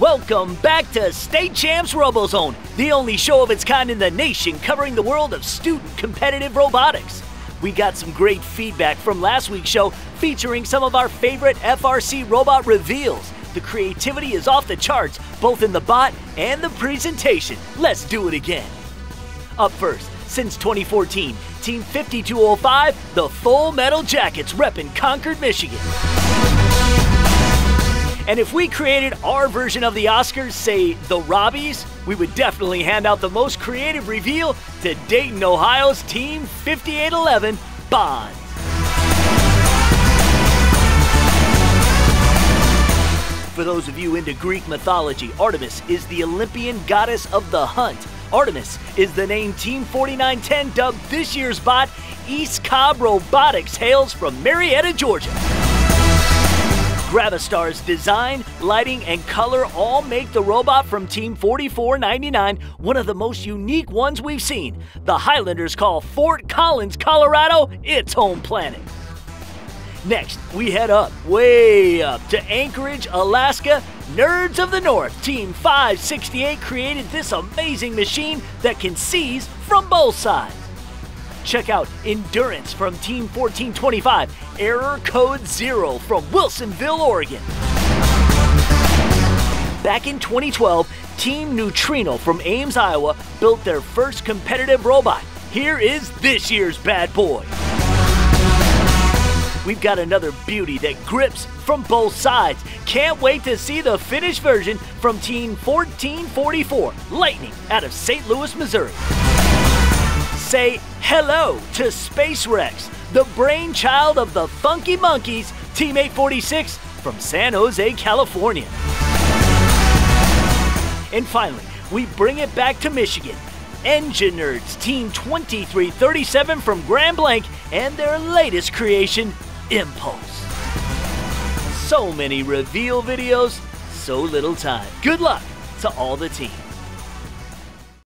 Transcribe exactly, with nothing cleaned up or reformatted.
Welcome back to State Champs RoboZone, the only show of its kind in the nation covering the world of student competitive robotics. We got some great feedback from last week's show featuring some of our favorite F R C robot reveals. The creativity is off the charts, both in the bot and the presentation. Let's do it again. Up first, since twenty fourteen, Team fifty-two oh five, the Full Metal Jackets reppin' Concord, Michigan. And if we created our version of the Oscars, say the Robbies, we would definitely hand out the most creative reveal to Dayton, Ohio's Team fifty-eight eleven, Bond. For those of you into Greek mythology, Artemis is the Olympian goddess of the hunt. Artemis is the name Team forty-nine ten dubbed this year's bot. East Cobb Robotics hails from Marietta, Georgia. Gravistar's design, lighting, and color all make the robot from Team forty-four ninety-nine one of the most unique ones we've seen. The Highlanders call Fort Collins, Colorado, its home planet. Next, we head up, way up, to Anchorage, Alaska. Nerds of the North, Team five sixty-eight, created this amazing machine that can seize from both sides. Check out Endurance from Team fourteen twenty-five, Error Code Zero from Wilsonville, Oregon. Back in twenty twelve, Team Neutrino from Ames, Iowa, built their first competitive robot. Here is this year's bad boy. We've got another beauty that grips from both sides. Can't wait to see the finished version from Team fourteen forty-four, Lightning, out of Saint Louis, Missouri. Say hello to Space Rex, the brainchild of the Funky Monkeys, Team eight forty-six from San Jose, California. And finally, we bring it back to Michigan. Engine Nerds, Team twenty-three thirty-seven from Grand Blanc, and their latest creation, Impulse. So many reveal videos, so little time. Good luck to all the teams.